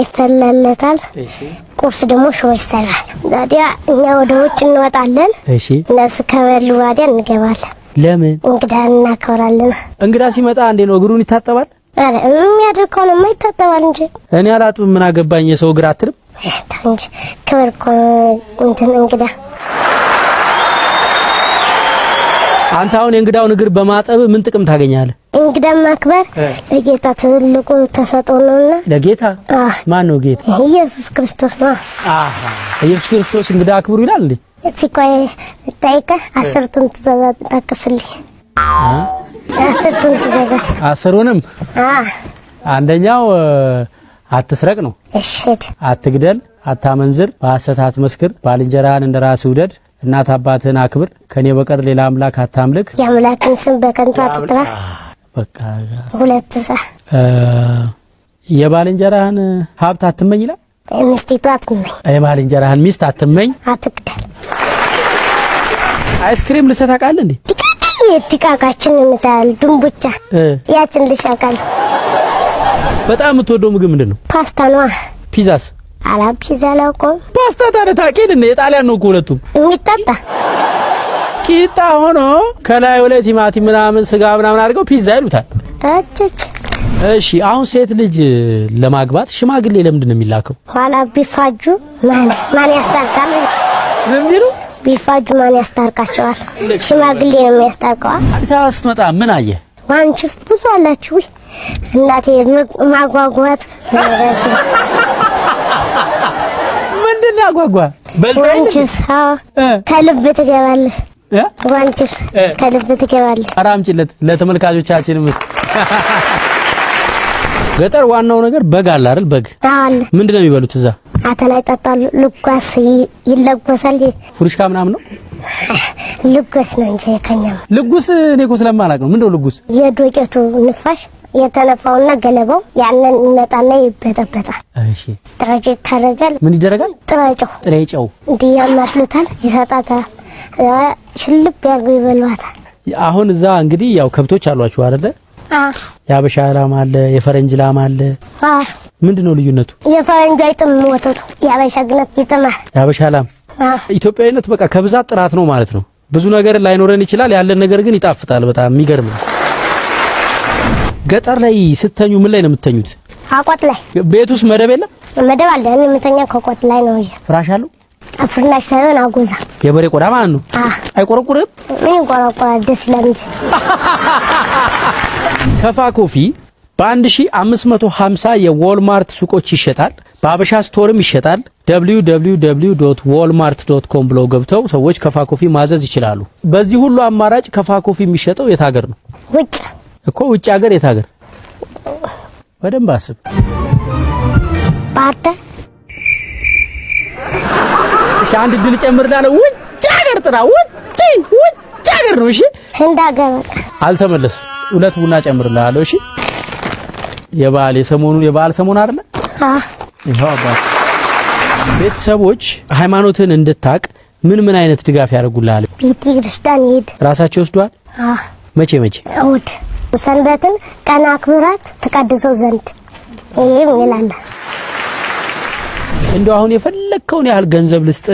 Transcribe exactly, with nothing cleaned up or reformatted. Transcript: ይፈለለታል ቁርስ ደሞ ሾይ ይሰራል ታዲያ እኛ ወደ ውጭ እንወጣለን እሺ እነሱ ከበሉ ታዲያ እንገባለን ለምን እንግዳን እናከብራለን እንግዳ ሲመጣ እንዴ ነው እግሩን ይታጠባል አረ የሚያድርከው ነው የማይታጠባል እንጂ እኔ አላጥብም ምን አገባኝ የሰው እግር አትልም ታንጂ ክብር እኮ እንትን እንግዳ አንተ አሁን እንግዳውን እግር በማጠብ ምን ጥቅም ታገኛለህ እንግዳ ማክበር ለጌታ ትልቁ ተሰጥኦ ነውና ለጌታ ማን ነው ጌታ ኢየሱስ ክርስቶስ ነው አሃ ኢየሱስ ክርስቶስ እንግዳ አክብሩ ይላል እንዴ እጥቆይ ታይከ አስርቱን ትእዛዛት ተከስልኝ አስርቱን ትእዛዛት አስሩንም አንደኛው አትስረቅ ነው እሺ አትግደል አታመንዝር በሐሰት አትመስክር ባልንጀራህን እንደራስህ ውደድ እናት አባትህን አክብር ከኔ በቀር ሌላ አምላክ አታምልክ ያምላክን ስም በከንቱ አትጥራ በቃ ሁለት ሰ የባልንጀራህን ሀብት አትመኝ ይላል ሚስት አትመኝ የባልንጀራህን ሚስት አትመኝ አትግደል አይስክሪም ልሰታቃለህ እንዴ ዲቃቃችን እንታል ድንቡጫ ያችን ልሻቃል በጣም የምትወደው ምግብ ምንድነው ፓስታ ነው ፒዛስ አላም ፒዛ ለቆ ፓስታ ታረታቂን እንደ ጣሊያን ነው ሁለቱም የሚጣጣ ቂጣ ሆኖ ከላይ ወለ ቲማቲም ምናምን ስጋ ምናምን አድርገው ፒዛ ይሉታል አጭጭ እሺ አሁን ሴት ልጅ ለማግባት ሽማግሌ ለምንድን ነው የሚላከው ኋላ ቢፋጁ ማን ማን ያስታርቃል ዝምሩ ቢፋጁ ማን ያስታርቃቸዋል ሽማግሌ ነው ያስታርቀው አዲስ አበባ ስትመጣ ምን አየ ማንቺ ብዙ አላችሁ እናቴ ማጓጓት ጓጓ በልታይንስ ከልብ ትገባለህ ወንጭስ ከልብ ትገባለህ አራምጭለት ለተመልካቾቻችንም እስቲ ገጠር ዋናው ነገር በግ አለ አይደል በግ ምንድነው የሚበሉት እዛ አተላ ይጣጣሉ ልጓስ ይለጓሳል ፍሩሽካ ምናምን ነው ልጓስ ነው እንጂ ከኛም ልጓስ እኔ እኮ ስለማላውቅ ነው ምንድነው ልጓስ የዶቄቱ ንፋሽ የተነፋውና ገለባው ያንን መጣና ይበጠበጣል እሺ ጥራጭ ተረጋል ምን ይደረጋል ጥራጭው ጥራጭው እንዲያማሽሉታል ይሰጣታል ሽልብ ያርገው ይበሏታል አሁን እዛ እንግዲህ ያው ከብቶች አሏችሁ አይደል አህ ያበሻ ላም አለ የፈረንጅ ላም አለ አህ ምንድነው ልዩነቱ የፈረንጅ አይጥም ወተቱ ያበሻ ግነት ይጥማ ያበሻ ላም አህ ኢትዮጵያዊነት በቃ ከብዛት ጥራት ነው ማለት ነው ብዙ ነገር ላይኖረን ይችላል ያለን ነገር ግን ይጣፍጣል በጣም የሚገርም ገጠር ላይ ስተኙ ምን ላይ ነው የምትተኙት አቆጥ ላይ ቤቱስ መደብ የለም መደብ አለ እኔ የምተኛው ከቆጥ ላይ ነው ፍራሽ አለው ፍራሽ ሳይሆን አጎዛ የበሬ ቆዳ ማለት ነው አይቆረቁርም ምን ይቆረቁራል ደስ ይላል ከፋ ኮፊ በአንድ ሺህ አምስት መቶ ሀምሳ የዎልማርት ሱቆች ይሸጣል በአበሻ ስቶርም ይሸጣል w w w dot walmart dot com ብለው ገብተው ሰዎች ከፋ ኮፊ ማዘዝ ይችላሉ በዚህ ሁሉ አማራጭ ከፋ ኮፊ የሚሸጠው የት ሀገር ነው ወጭ እኮ ውጭ ሀገር የት ሀገር ወደም ባስብ ባርታ ሻንድ ድል ጨምርላለሁ ውጭ ሀገር ጥራ ውጭ ውጭ ሀገር ነው እሺ እንዳገባ አልተመለሰ ሁለት ቡና ጨምርላለሁ እሺ የባል የሰሞኑ የባል ሰሞኑ አይደለ አህ ይሄው አባ ቤተሰቦች ሃይማኖትን እንድታቅ ምን ምን አይነት ድጋፍ ያደርጉልሃል ቤተ ክርስቲያን ይሄድ ራሳቸው ወስዷል አህ መቼ መቼ አውድ ሰንበትን ቀና አክብራት ተቀደሶ ዘንድ ይሄም ይላል እንደው አሁን የፈለከውን ያህል ገንዘብ ልስጥ